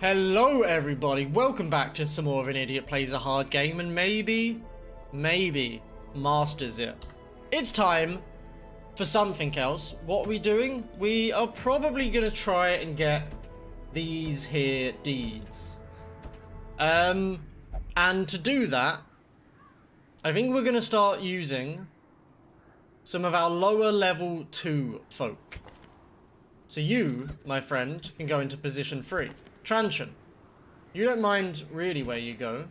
Hello everybody, welcome back to some more of An Idiot Plays a Hard Game and maybe masters it. It's time for something else. What are we doing? We are probably gonna try and get these here deeds. And to do that, I think we're gonna start using some of our lower level 2 folk. So you, my friend, can go into position 3. Transhan, you don't mind really where you go.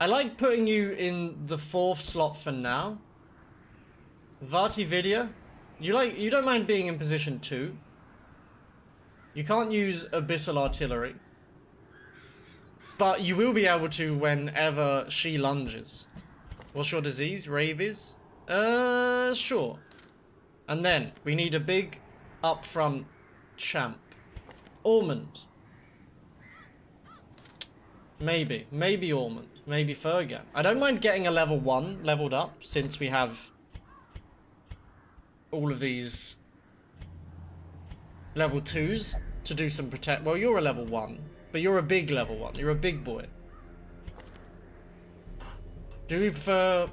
I like putting you in the 4th slot for now. Vati Vidya, you don't mind being in position 2. You can't use Abyssal Artillery, but you will be able to whenever she lunges. What's your disease? Rabies? Sure. And then we need a big up front champ. Ormond. Maybe Ormond. Maybe Fergan. I don't mind getting a level 1 leveled up since we have all of these level 2s to do some protect. Well, you're a level 1, but you're a big level 1. You're a big boy. Do we prefer...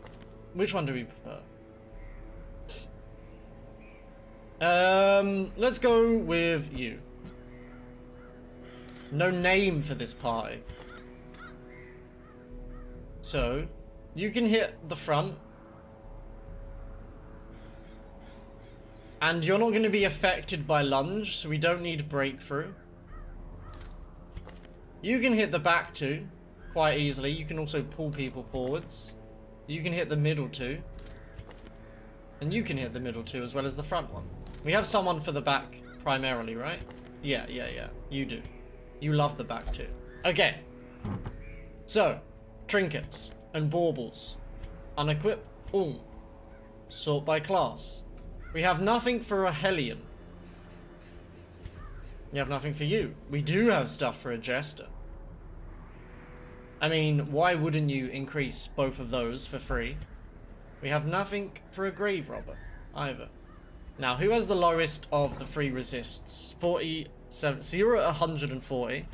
Which one do we prefer? Let's go with you. No name for this party. So, you can hit the front. And you're not going to be affected by lunge, so we don't need breakthrough. You can hit the back two quite easily. You can also pull people forwards. You can hit the middle two. And you can hit the middle two as well as the front one. We have someone for the back primarily, right? Yeah. You do. You love the back too. Okay. So, trinkets and baubles. Unequip all. Sort by class. We have nothing for a Hellion. You have nothing for you. We do have stuff for a Jester. I mean, why wouldn't you increase both of those for free? We have nothing for a Grave Robber either. Now, who has the lowest of the 3 resists? 47. So you're at 140.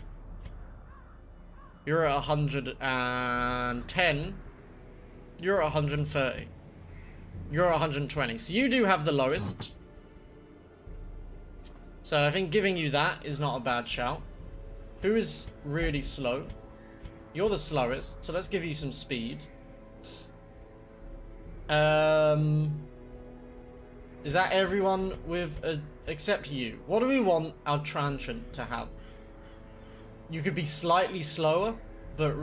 You're at 110. You're at 130. You're at 120. So you do have the lowest. So I think giving you that is not a bad shout. Who is really slow? You're the slowest. So let's give you some speed. Is that everyone with except you? What do we want our Transhan to have? You could be slightly slower, but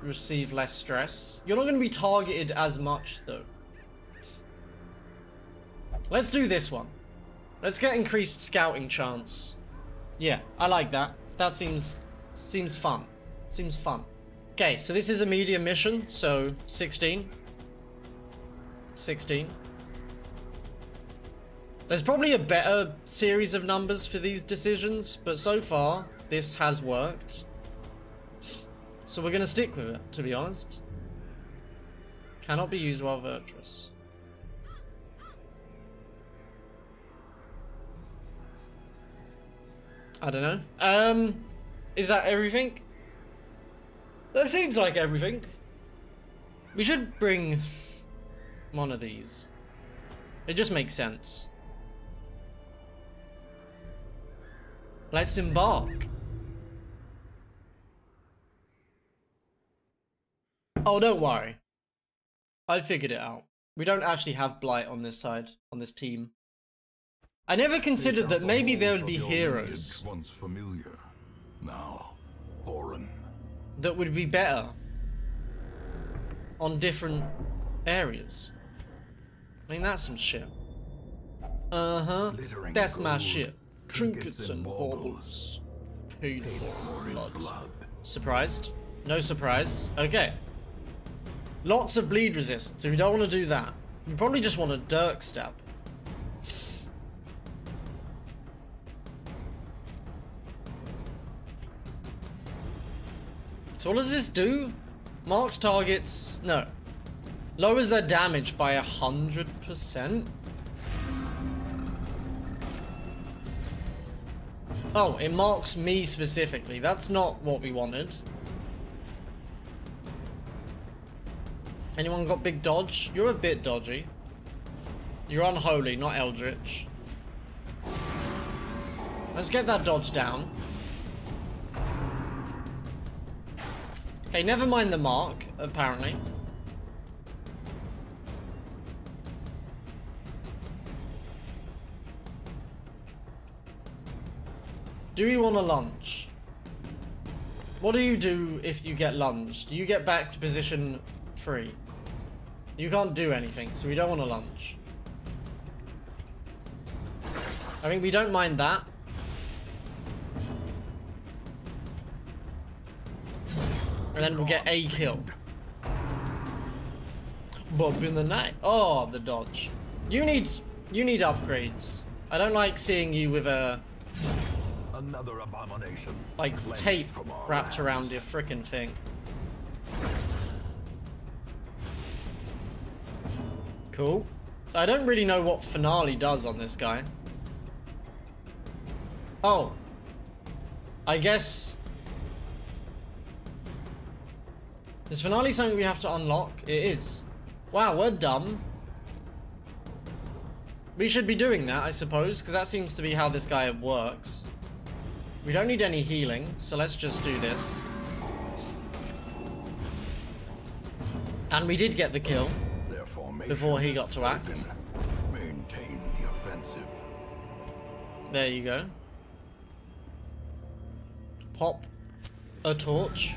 receive less stress. You're not going to be targeted as much, though. Let's do this one. Let's get increased scouting chance. Yeah, I like that. That seems fun. Seems fun. Okay, so this is a medium mission, so 16. 16. There's probably a better series of numbers for these decisions, but so far, this has worked. So we're going to stick with it, to be honest. Cannot be used while virtuous. I don't know. Is that everything? That seems like everything. We should bring one of these. It just makes sense. Let's embark. Oh, don't worry. I figured it out. We don't actually have Blight on this side, on this team. I never considered that maybe there would be heroes once familiar, now foreign, that would be better on different areas. I mean, that's some shit. That's my shit. Trinkets and baubles. Paid for blood. Surprised? No surprise. Okay. Lots of bleed resist, so we don't want to do that. We probably just want a dirk stab. So what does this do? Marks targets. No. Lowers their damage by 100%? Oh, it marks me specifically. That's not what we wanted. Anyone got big dodge? You're a bit dodgy. You're unholy, not eldritch. Let's get that dodge down. Okay, never mind the mark, apparently. Do we want a lunge? What do you do if you get lunged? Do you get back to position 3? You can't do anything, so we don't want a lunge. I mean, we don't mind that. And then we'll get a kill. Bob in the night. Oh, the dodge. You need upgrades. I don't like seeing you with a another abomination. Like tape wrapped around your frickin' thing. Cool. I don't really know what finale does on this guy. Oh. I guess. Is finale something we have to unlock? It is. Wow, we're dumb. We should be doing that, I suppose, because that seems to be how this guy works. We don't need any healing, so let's just do this. And we did get the kill before he got to act. Maintain the offensive. There you go. Pop a torch.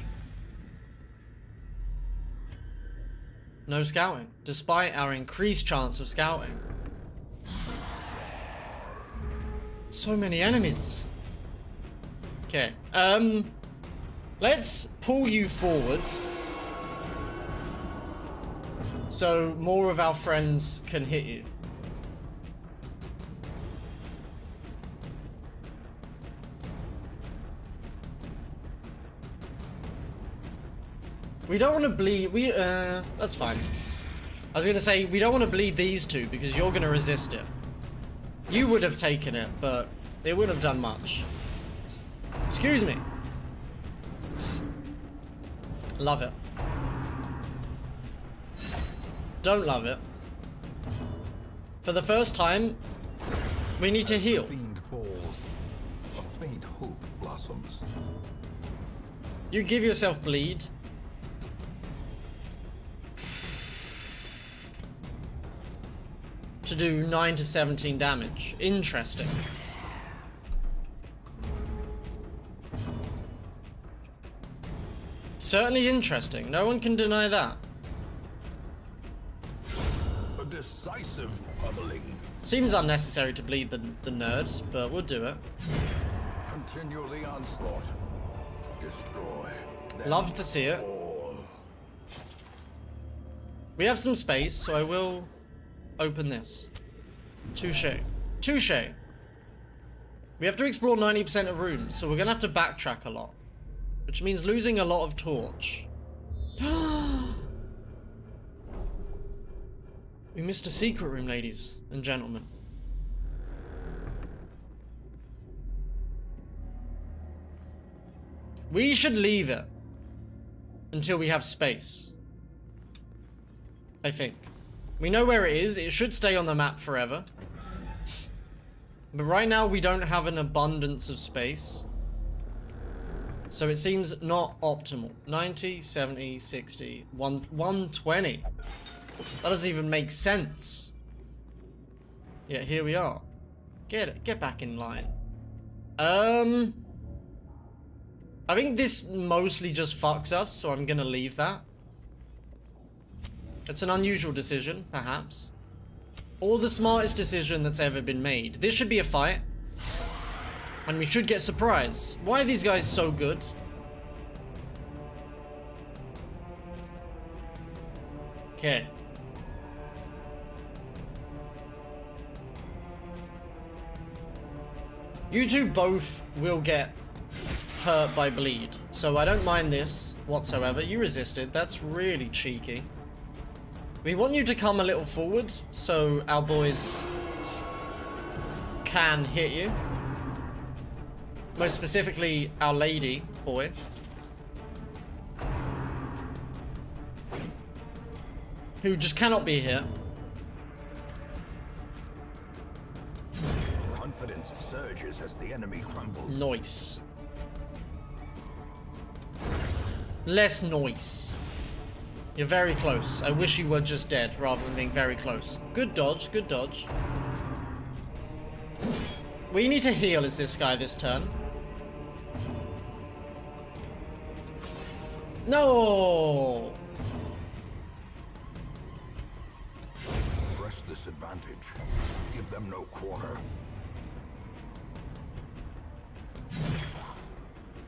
No scouting, despite our increased chance of scouting. So many enemies. Okay, let's pull you forward so more of our friends can hit you. We don't want to bleed, that's fine. I was going to say, we don't want to bleed these two because you're going to resist it. You would have taken it, but it wouldn't have done much. Excuse me. Love it. Don't love it. For the first time, we need to heal. A faint hope blossoms. You give yourself bleed. To do 9 to 17 damage. Interesting. Certainly interesting. No one can deny that. A decisive bubbling. Seems unnecessary to bleed the nerds, but we'll do it. Continue the onslaught. Destroy. Love to see it. We have some space, so I will open this. Touché. Touché! We have to explore 90% of rooms, so we're gonna have to backtrack a lot. Which means losing a lot of torch. We missed a secret room, ladies and gentlemen. We should leave it until we have space. I think. We know where it is. It should stay on the map forever. But right now we don't have an abundance of space. So it seems not optimal. 90, 70, 60, 120. That doesn't even make sense. Yet here we are. Get back in line. I think this mostly just fucks us, so I'm gonna leave that. It's an unusual decision, perhaps. Or the smartest decision that's ever been made. This should be a fight. And we should get surprise. Why are these guys so good? Okay. You two both will get hurt by bleed. So I don't mind this whatsoever. You resisted. That's really cheeky. We want you to come a little forward so our boys can hit you. Most specifically, Our Lady, boy. Who just cannot be here. Confidence surges as the enemy crumbles. Nice. Less noise. You're very close. I wish you were just dead rather than being very close. Good dodge, good dodge. We need to heal as this guy this turn. No! Press this advantage. Give them no quarter.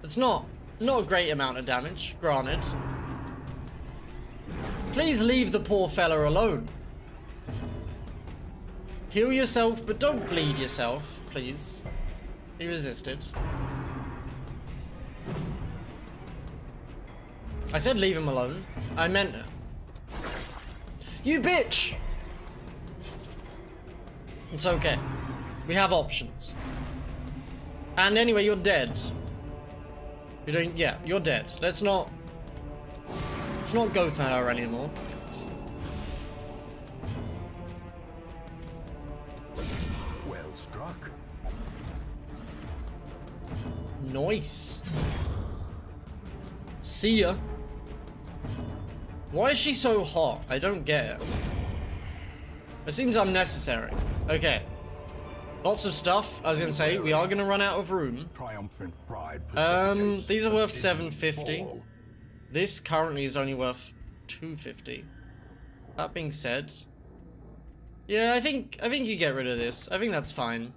It's not a great amount of damage, granted. Please leave the poor fella alone. Heal yourself, but don't bleed yourself, please. He resisted. I said leave him alone. I meant it. You bitch! It's okay. We have options. And anyway, you're dead. You don't, yeah, you're dead. Let's not go for her anymore. Well struck. Nice. See ya. Why is she so hot? I don't get it. It seems unnecessary. Okay. Lots of stuff. I was gonna say, we are gonna run out of room. Triumphant pride. These are worth 750. This currently is only worth 250. That being said, yeah, I think you get rid of this. I think that's fine.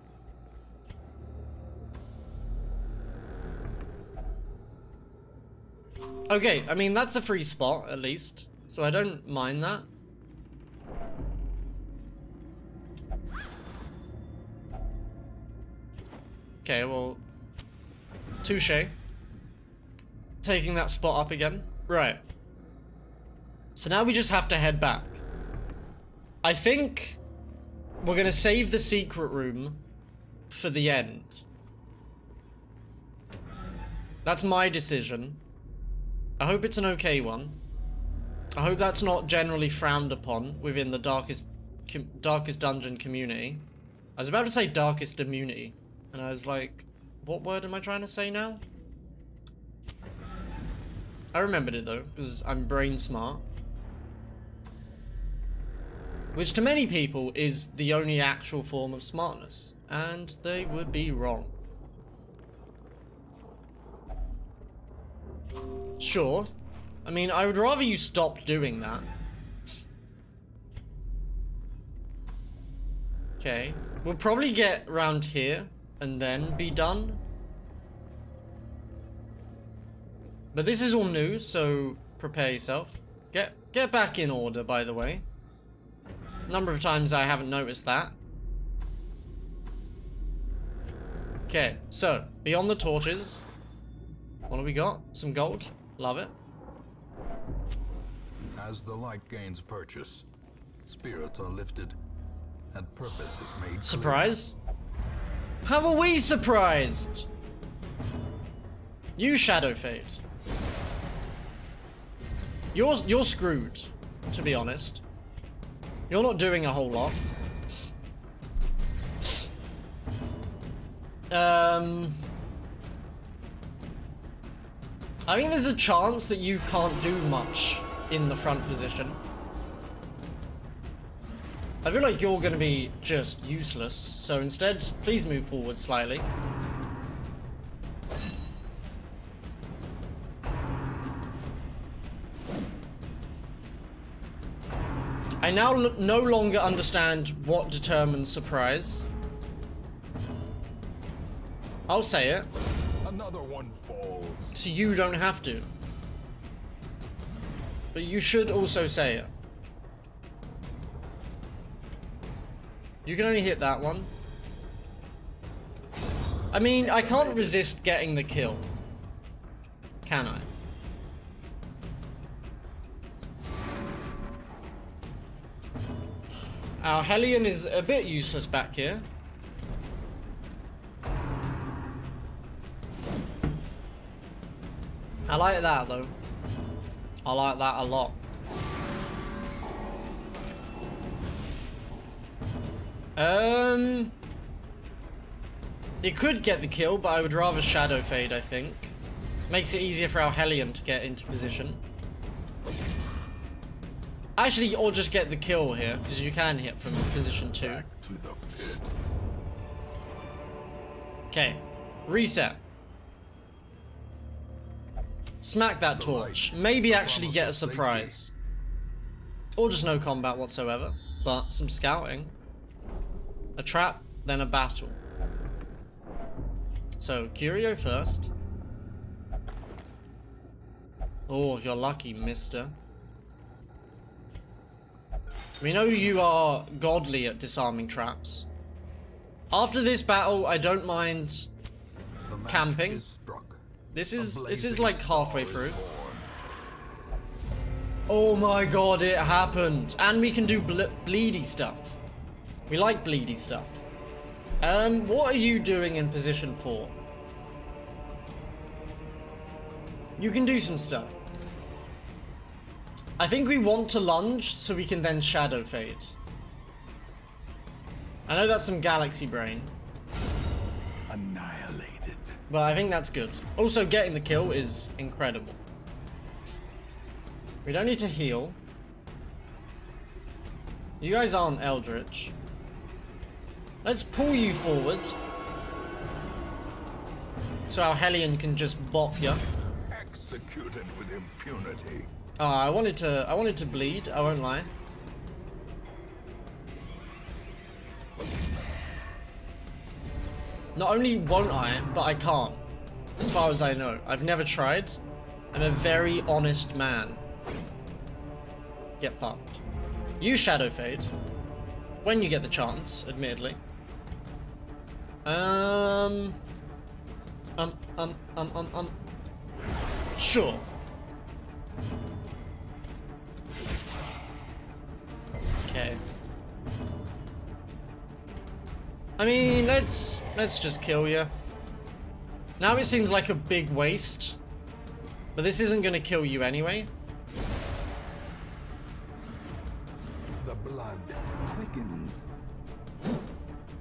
Okay, I mean that's a free spot at least, so I don't mind that. Okay, well, touché. Taking that spot up again. Right. So now we just have to head back. I think we're going to save the secret room for the end. That's my decision. I hope it's an okay one. I hope that's not generally frowned upon within the Darkest Dungeon community. I was about to say Darkest Immunity, and I was like, what word am I trying to say now? I remembered it though, because I'm brain smart. Which to many people is the only actual form of smartness, and they would be wrong. Sure. I mean, I would rather you stop doing that. Okay. We'll probably get round here and then be done. But this is all new, so prepare yourself. Get back in order, by the way. A number of times I haven't noticed that. Okay, so, beyond the torches. What have we got? Some gold. Love it. As the light gains purchase, spirits are lifted, and purpose is made clear. Surprise? How are we surprised? You shadow fade. You're screwed, to be honest. You're not doing a whole lot. I mean, there's a chance that you can't do much in the front position. I feel like you're going to be just useless, so instead, please move forward slightly. I now no longer understand what determines surprise. I'll say it. Another one falls. So you don't have to. But you should also say it. You can only hit that one. I mean, I can't resist getting the kill. Can I? Our Hellion is a bit useless back here. I like that though. I like that a lot. It could get the kill, but I would rather Shadow Fade, I think. Makes it easier for our Hellion to get into position. Actually, or just get the kill here, because you can hit from position 2. Okay. Reset. Smack that torch. Maybe actually get a surprise. Or just no combat whatsoever, but some scouting. A trap, then a battle. So, Curio first. Oh, you're lucky, mister. We know you are godly at disarming traps. After this battle, I don't mind camping. This is like halfway through. Oh my god, it happened. And we can do bleedy stuff. We like bleedy stuff. What are you doing in position 4? You can do some stuff. I think we want to lunge so we can then Shadow Fade. I know that's some galaxy brain. Annihilated. But I think that's good. Also, getting the kill is incredible. We don't need to heal. You guys aren't Eldritch. Let's pull you forward. So our Hellion can just bop you. Executed with impunity. Oh, I wanted to bleed, I won't lie. Not only won't I, but I can't. As far as I know. I've never tried. I'm a very honest man. Get fucked. You Shadow Fade. When you get the chance, admittedly. Sure. Okay. I mean, let's just kill you. Now it seems like a big waste, but this isn't gonna kill you anyway. The blood quickens.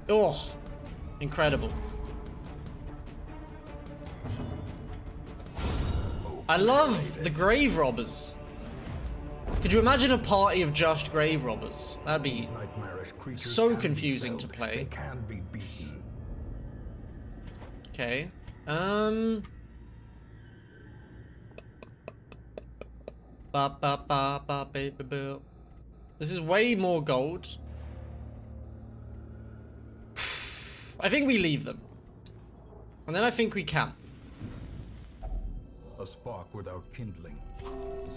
Oh, incredible. I love the grave robbers. Could you imagine a party of just grave robbers? That'd be so confusing to play. Okay. This is way more gold. I think we leave them. And then I think we camp. A spark without kindling.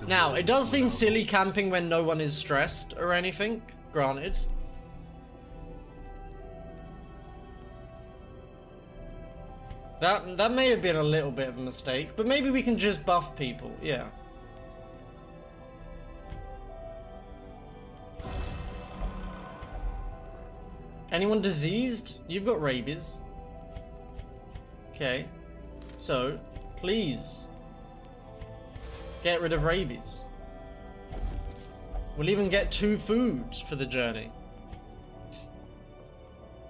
Now, it does seem silly camping when no one is stressed or anything, granted. That may have been a little bit of a mistake, but maybe we can just buff people, yeah. Anyone diseased? You've got rabies. Okay. So, please. Get rid of rabies. We'll even get 2 food for the journey.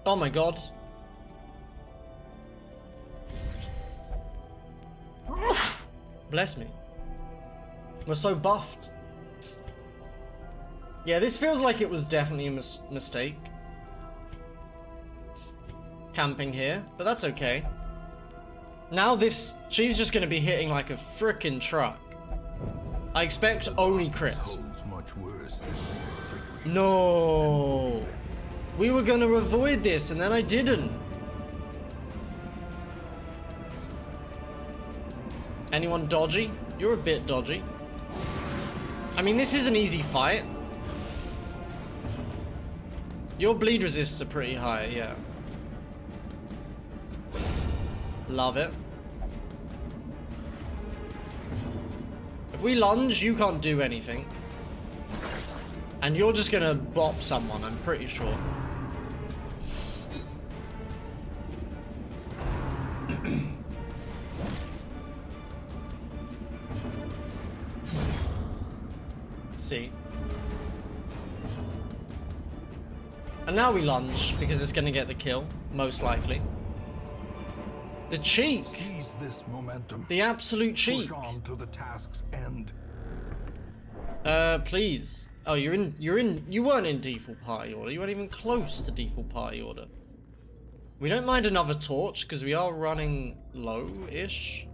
Oh my god. Bless me. We're so buffed. Yeah, this feels like it was definitely a mistake. Camping here, but that's okay. Now she's just gonna be hitting like a frickin' truck. I expect only crits. No! We were gonna avoid this and then I didn't. Anyone dodgy? You're a bit dodgy. I mean, this is an easy fight. Your bleed resists are pretty high, yeah. Love it. We lunge, you can't do anything. And you're just gonna bop someone, I'm pretty sure. see. And now we lunge, because it's going to get the kill, most likely. The cheek! Seize this momentum. The absolute cheek! Push on to the task's end. Please. Oh, you weren't in default party order. You weren't even close to default party order. We don't mind another torch, because we are running low-ish.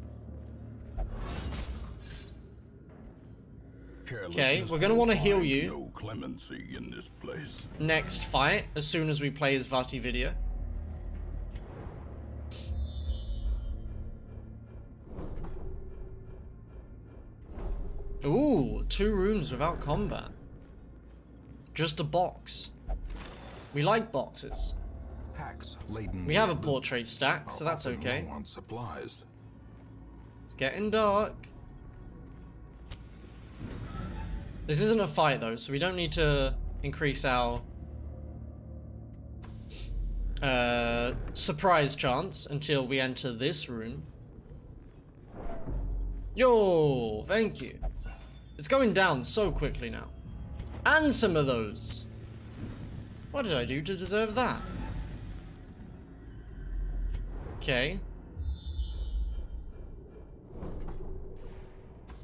Okay, we're going to want to heal you. No clemency in this place. Next fight, as soon as we play his Vati video. Ooh, 2 rooms without combat. Just a box. We like boxes. We have a portrait stack, so that's okay. It's getting dark. This isn't a fight though, so we don't need to increase our surprise chance until we enter this room. Yo, thank you. It's going down so quickly now. And some of those. What did I do to deserve that? Okay.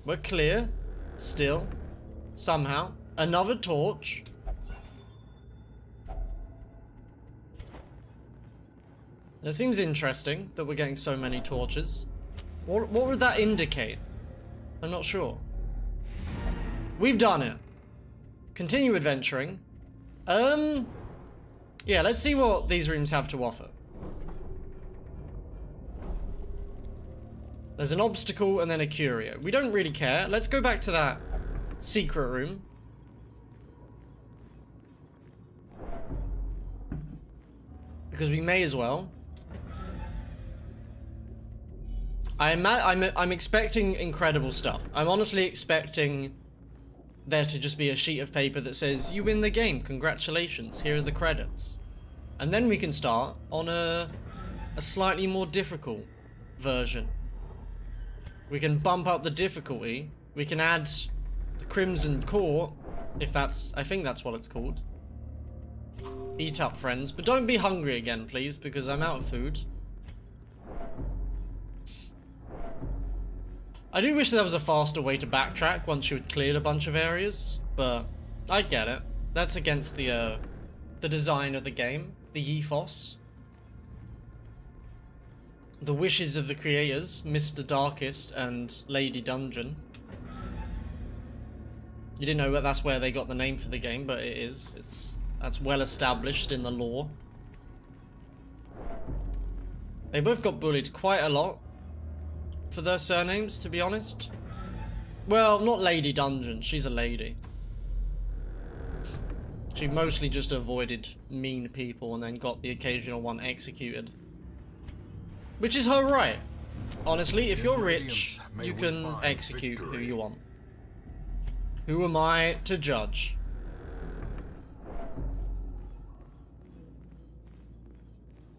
We're clear. Still. Somehow. Another torch. It seems interesting that we're getting so many torches. What would that indicate? I'm not sure. We've done it. Continue adventuring. Yeah, let's see what these rooms have to offer. There's an obstacle and then a curio. We don't really care. Let's go back to that secret room. Because we may as well. I'm expecting incredible stuff. I'm honestly expecting there to just be a sheet of paper that says, you win the game, congratulations, here are the credits. And then we can start on a slightly more difficult version. We can bump up the difficulty. We can add the Crimson Core, if that's... I think that's what it's called. Eat up, friends. But don't be hungry again, please, because I'm out of food. I do wish there was a faster way to backtrack once you had cleared a bunch of areas, but I get it. That's against the design of the game, the ethos. The wishes of the creators, Mr. Darkest and Lady Dungeon. You didn't know that that's where they got the name for the game, but it is. That's well established in the lore. They both got bullied quite a lot for their surnames, to be honest. Well, not Lady Dungeon. She's a lady. She mostly just avoided mean people and then got the occasional one executed. Which is her right. Honestly, if you're rich, you can execute who you want. Who am I to judge?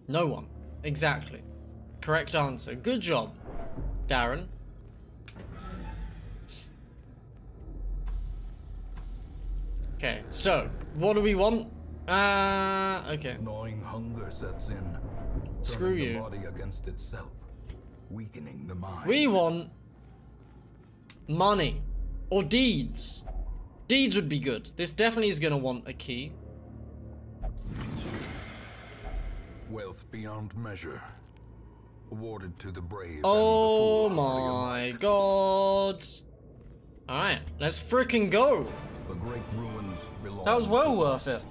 No one. Exactly. Correct answer. Good job, Darren. Okay, so, what do we want? Okay. Gnawing hunger sets in. Screw you. The body against itself, weakening the mind. We want money. Or deeds. Deeds would be good. This definitely is going to want a key. Wealth beyond measure. Awarded to the brave. Oh my god. Alright, let's frickin' go. The great ruins belong. That was well worth it.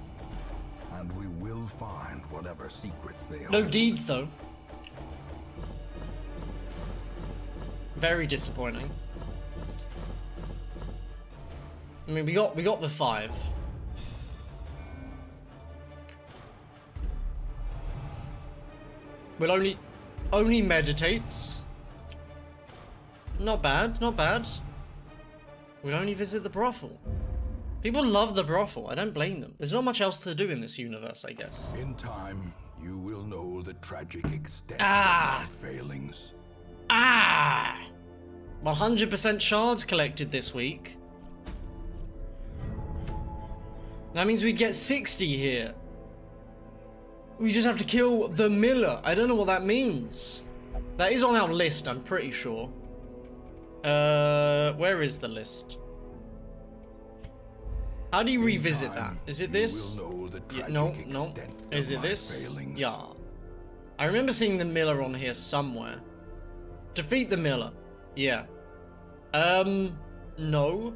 And we will find whatever secrets they are. No deeds though. Very disappointing. I mean, we got the 5. We'll only meditates. Not bad, not bad. We'll only visit the brothel. People love the brothel. I don't blame them. There's not much else to do in this universe, I guess. In time, you will know the tragic extent of my failings. 100% shards collected this week. That means we'd get 60 here. We just have to kill the miller. I don't know what that means. That is on our list, I'm pretty sure. Where is the list? How do you revisit that? Is it this? Yeah, no. Is it this? Failings. Yeah. I remember seeing the miller on here somewhere. Defeat the miller. Yeah. No.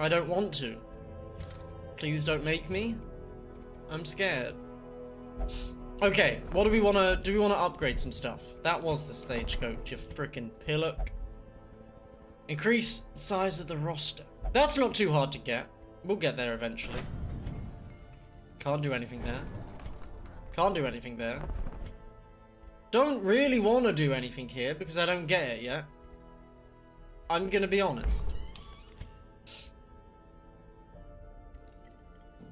I don't want to. Please don't make me. I'm scared. Okay, what do we want to... Do we want to upgrade some stuff? That was the stagecoach, you frickin' pillock. Increase the size of the roster. That's not too hard to get. We'll get there eventually. Can't do anything there. Can't do anything there. Don't really want to do anything here because I don't get it yet. I'm going to be honest.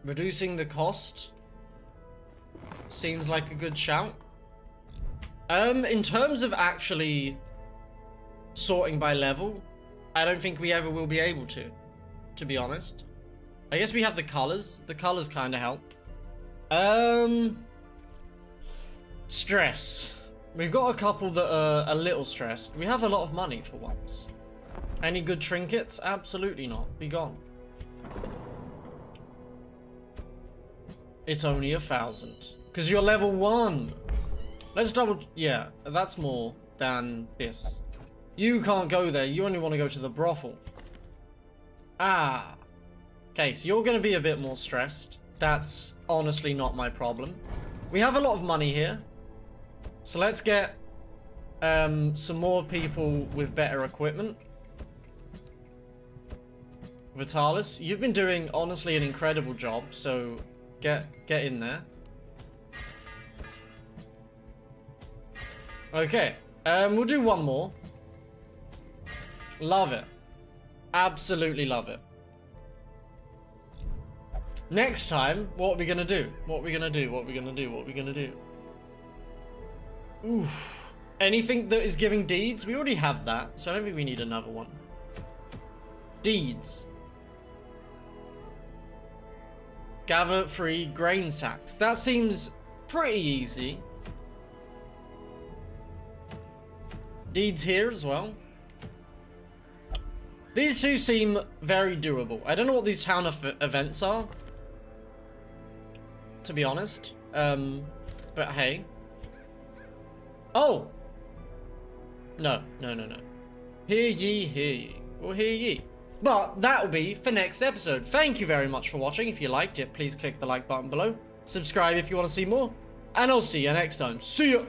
Reducing the cost seems like a good shout. In terms of actually sorting by level, I don't think we ever will be able to be honest. I guess we have the colors. The colors kind of help. Stress. We've got a couple that are a little stressed. We have a lot of money for once. Any good trinkets? Absolutely not. Be gone. It's only 1,000. Because you're level 1. Let's double... Yeah, that's more than this. You can't go there. You only want to go to the brothel. Ah. Okay, so you're going to be a bit more stressed. That's honestly not my problem. We have a lot of money here. So let's get some more people with better equipment. Vitalis, you've been doing, honestly, an incredible job. So... Get in there. Okay. We'll do one more. Love it. Absolutely love it. Next time, what are we going to do? What are we going to do? What are we going to do? What are we going to do? Oof. Anything that is giving deeds? We already have that, so I don't think we need another one. Deeds. Gather 3 grain sacks. That seems pretty easy. Deeds here as well. These two seem very doable. I don't know what these town events are, to be honest. But hey. Oh! No. Hear ye, hear ye. Or hear ye. But that'll be for next episode. Thank you very much for watching. If you liked it, please click the like button below. Subscribe if you want to see more. And I'll see you next time. See ya!